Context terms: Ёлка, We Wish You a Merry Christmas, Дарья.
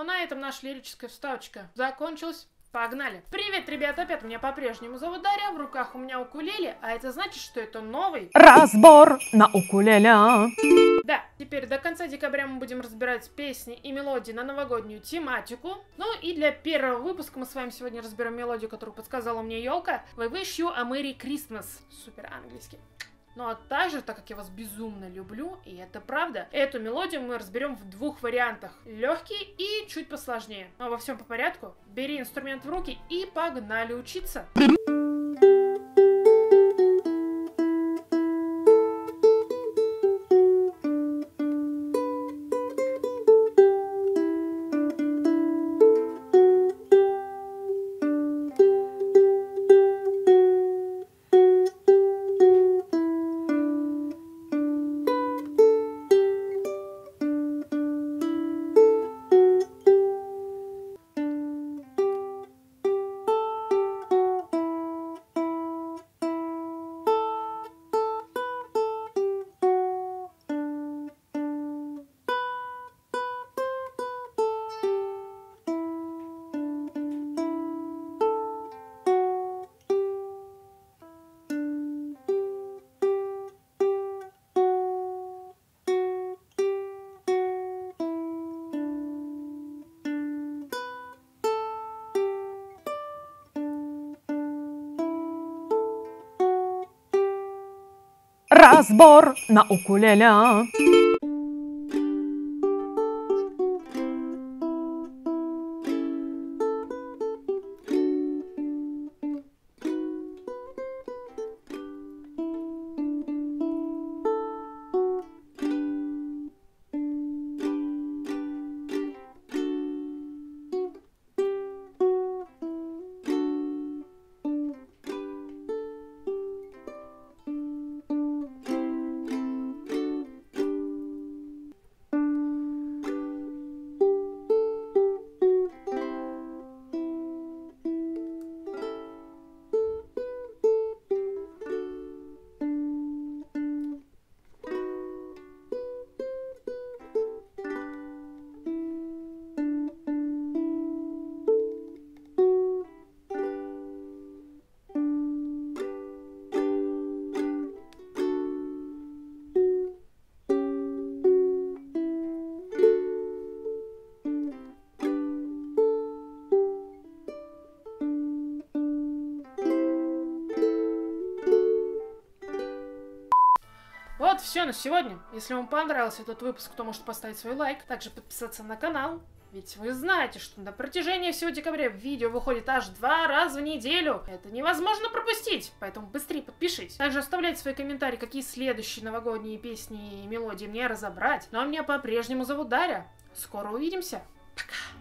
Ну, на этом наша лирическая вставочка закончилась. Погнали! Привет, ребята! Опять меня по-прежнему зовут Дарья, в руках у меня укулеле, а это значит, что это новый разбор на укулеле. Да, теперь до конца декабря мы будем разбирать песни и мелодии на новогоднюю тематику. Ну и для первого выпуска мы с вами сегодня разберем мелодию, которую подсказала мне Ёлка. We Wish You a Merry Christmas. Супер английский. Ну а также, так как я вас безумно люблю, и это правда, эту мелодию мы разберем в двух вариантах. Легкий и чуть посложнее. Но во всем по порядку. Бери инструмент в руки и погнали учиться. Разбор на укулеле. Вот все на сегодня. Если вам понравился этот выпуск, то можете поставить свой лайк, также подписаться на канал. Ведь вы знаете, что на протяжении всего декабря видео выходит аж 2 раза в неделю. Это невозможно пропустить, поэтому быстрее подпишитесь. Также оставляйте свои комментарии, какие следующие новогодние песни и мелодии мне разобрать. Ну а меня по-прежнему зовут Дарья. Скоро увидимся. Пока!